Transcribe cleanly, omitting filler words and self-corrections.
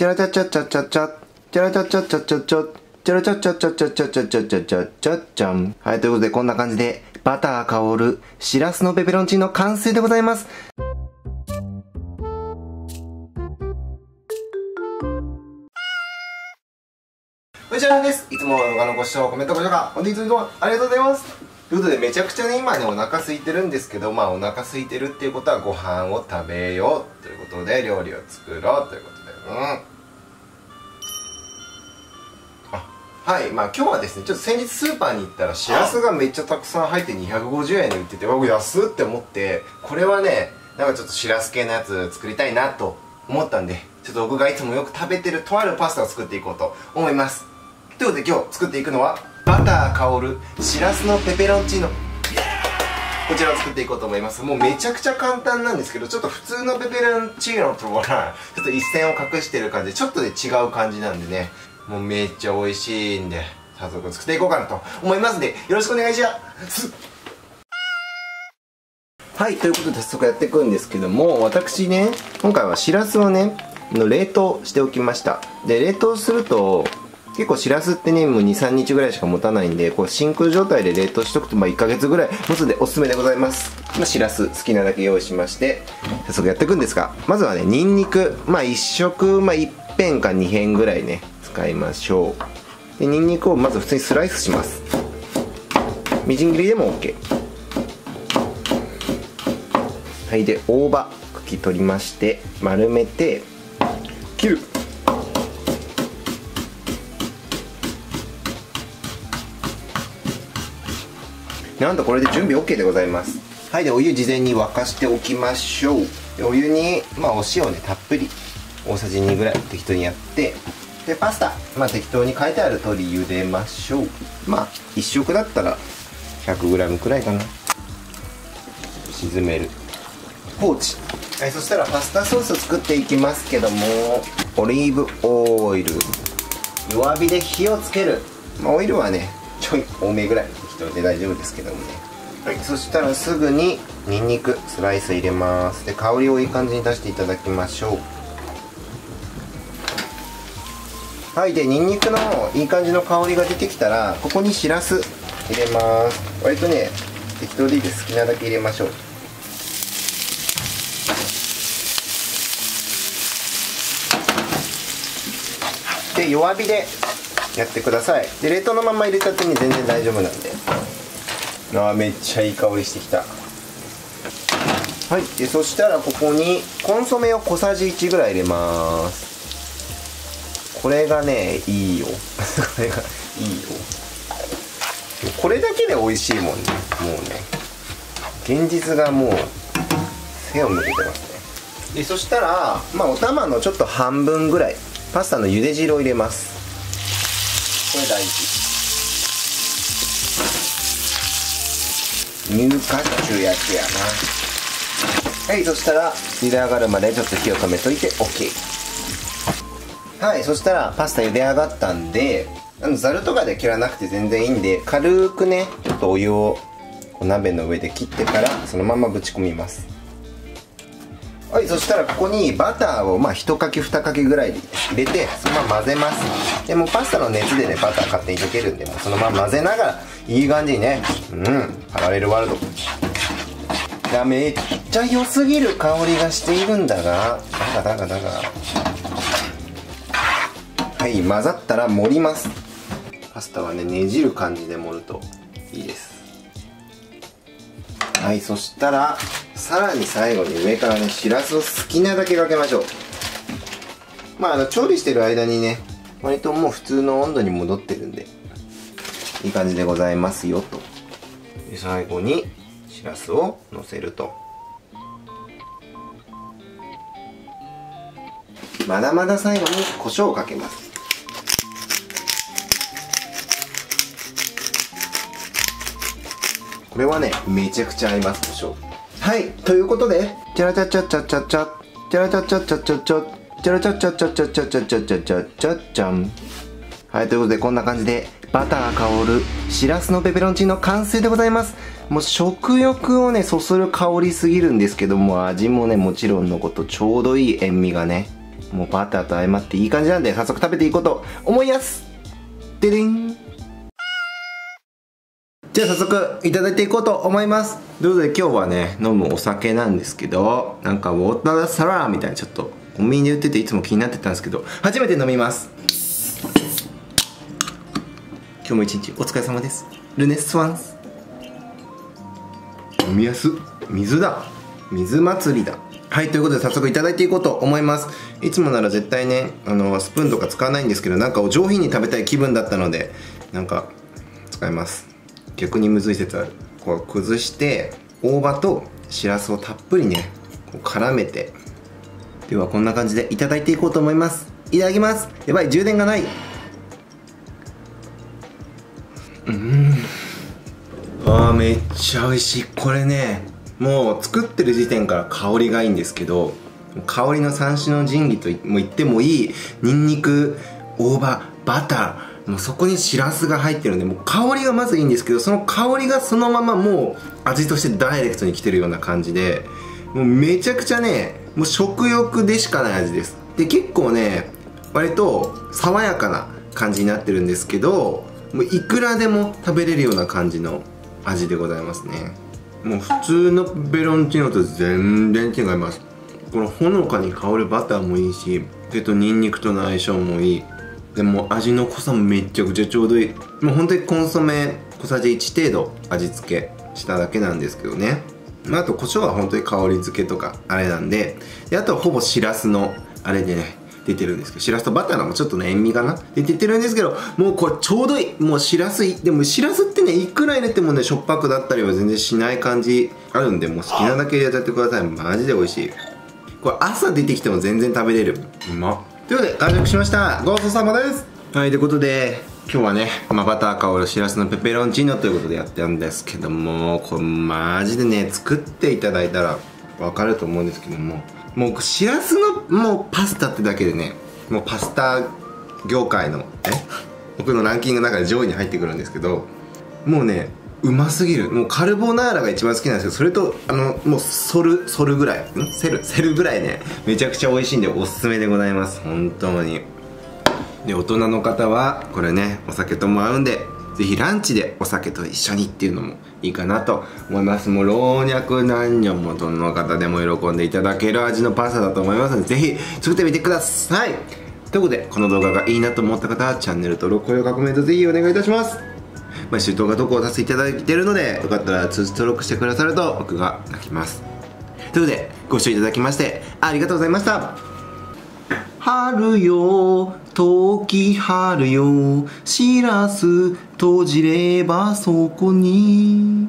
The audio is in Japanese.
チャラチャチャチャチャチャチャラチャチャチャチャチャチャラチャチャチャチャチャチャチャチャチャチャチャ。はい、ということでこんな感じでバター香るしらすのペペロンチーノ完成でございます。おじゃんです。いつも動画のご視聴、コメント、ご評価、本日もどうもありがとうございます。ということでめちゃくちゃね今ねお腹空いてるんですけど、まあお腹空いてるっていうことはご飯を食べようということで料理を作ろうということで、はい、まあ今日はですねちょっと先日スーパーに行ったらしらすがめっちゃたくさん入って250円で売ってて、わ、安っって思って、これはねなんかちょっとしらす系のやつ作りたいなと思ったんで、ちょっと僕がいつもよく食べてるとあるパスタを作っていこうと思います。ということで今日作っていくのはバター香るしらすのペペロンチーノ、こちらを作っていこうと思います。もうめちゃくちゃ簡単なんですけど、ちょっと普通のペペロンチーノとはちょっと一線を隠してる感じでちょっとで違う感じなんでね、もうめっちゃ美味しいんで早速作っていこうかなと思いますのでよろしくお願いします。はい、ということで早速やっていくんですけども、私ね今回はしらすをね冷凍しておきました。で冷凍すると結構しらすってねもう 2,3 日ぐらいしか持たないんで、こう真空状態で冷凍しとくとまあ1ヶ月ぐらい持つんでおすすめでございます。まあ、しらす好きなだけ用意しまして早速やっていくんですが、まずはねにんにく、まあ1食、まあ、1片か2片ぐらいね使いましょう。でにんにくをまず普通にスライスします。みじん切りでも OK。 はい、で大葉茎取りまして丸めて切る。なんとこれで準備 OK でございます。はい、でお湯事前に沸かしておきましょう。でお湯に、まあ、お塩ねたっぷり大さじ2ぐらい適当にやって、でパスタ、まあ、適当に書いてある通り茹でましょう。まあ1食だったら 100g くらいかな。沈める放置。はい、そしたらパスタソースを作っていきますけども、オリーブオイル、弱火で火をつける。まあ、オイルはねちょい多めぐらいで大丈夫ですけどもね。はい、そしたらすぐににんにくスライス入れます。で香りをいい感じに出していただきましょう。はい、でにんにくのいい感じの香りが出てきたらここにしらす入れます。割とね適当でいいです、好きなだけ入れましょう。で弱火でやってください。で冷凍のまま入れちゃってね全然大丈夫なんで。あーめっちゃいい香りしてきた。はい、でそしたらここにコンソメを小さじ1ぐらい入れます。これがねいいよこれがいいよ、これだけで美味しいもんね。もうね現実がもう背を向けてますね。でそしたらまあお玉のちょっと半分ぐらいパスタの茹で汁を入れます。これ大事、乳化っていうやつやな。はい、そしたら茹で上がるまでちょっと火を止めといて OK。 はい、そしたらパスタ茹で上がったんで、ざるとかで切らなくて全然いいんで軽くねちょっとお湯をお鍋の上で切ってからそのままぶち込みます。はい、そしたらここにバターをまあ1かけ2かけぐらい入れてそのまま混ぜます。でもうパスタの熱でねバター勝手に溶けるんで、もうそのまま混ぜながらいい感じにね、パラレルワールドだ。めっちゃ良すぎる香りがしているんだが、はい、混ざったら盛ります。パスタはねねじる感じで盛るといいです。はい、そしたらさらに最後に上からねしらすを好きなだけかけましょう。まあ調理してる間にね割ともう普通の温度に戻ってるんでいい感じでございますよと。で最後にしらすをのせると。まだまだ最後に胡椒をかけます。これはねめちゃくちゃ合います、胡椒。はい、ということでチャラチャチャチャチャチャチャラチャチャチャチャチャチャラチャチャチャチャチャチャチャチャチャチャチャ。はい、ということでこんな感じでバター香るしらすのペペロンチーノ完成でございます。もう食欲をねそそる香りすぎるんですけども、味もねもちろんのことちょうどいい塩味がねもうバターと相まっていい感じなんで、早速食べていこうと思います。ででん。じゃあ早速いただいていこうと思います。ということで今日はね、飲むお酒なんですけど、なんかウォーターサラーみたいな、ちょっとコンビニで売ってていつも気になってたんですけど、初めて飲みます。今日も一日お疲れ様です。ルネスワンス。飲みやす。水だ。水祭りだ。はい、ということで早速いただいていこうと思います。いつもなら絶対ね、スプーンとか使わないんですけど、なんかお上品に食べたい気分だったので、なんか使います。逆にむずい説ある。こう崩して大葉としらすをたっぷりね、こう絡めて。ではこんな感じでいただいていこうと思います。いただきます。やばい、充電がない。あー、めっちゃ美味しい。これね、もう作ってる時点から香りがいいんですけど、香りの三種の神器とも言ってもいい、にんにく、大葉、バター、もうそこにしらすが入ってるんで、もう香りがまずいいんですけど、その香りがそのままもう味としてダイレクトに来てるような感じで、もうめちゃくちゃね、もう食欲でしかない味です。で結構ね、割と爽やかな感じになってるんですけど、もういくらでも食べれるような感じの味でございますね。もう普通のペロンチーノと全然違います。このほのかに香るバターもいいし、ニンニクとの相性もいい。でも味の濃さもめちゃくちゃちょうどいい。もう本当にコンソメ小さじ1程度味付けしただけなんですけどね。あと胡椒は本当に香り付けとかあれなんで、であとはほぼしらすのあれでね出てるんですけど、しらすとバターのもちょっとね塩味かなで出てるんですけど、もうこれちょうどいい。もうしらす、でもしらすってね、いくら入れてもねしょっぱくだったりは全然しない感じあるんで、もう好きなだけやっちゃってください。マジで美味しい。これ朝出てきても全然食べれる。うまっ。ということで完食しました。ごちそうさまです。はい、ということで今日はね、バター香るしらすのペペロンチーノということでやってたんですけども、これマジでね作っていただいたら分かると思うんですけども、もうしらすのもうパスタってだけでね、もうパスタ業界の僕のランキングの中で上位に入ってくるんですけど、もうねうますぎる。もうカルボナーラが一番好きなんですけど、それともうソルぐらいんセルぐらいね、めちゃくちゃ美味しいんでおすすめでございます。本当に。で大人の方はこれね、お酒とも合うんで、ぜひランチでお酒と一緒にっていうのもいいかなと思います。もう老若男女もどの方でも喜んでいただける味のパスタだと思いますので、ぜひ作ってみてください。ということでこの動画がいいなと思った方はチャンネル登録、高評価、コメントぜひお願いいたします。毎週動画投稿をさせていただいているので、よかったら通知登録してくださると僕が泣きます。ということでご視聴いただきましてありがとうございました。春よ、時春よ、しらす閉じればそこに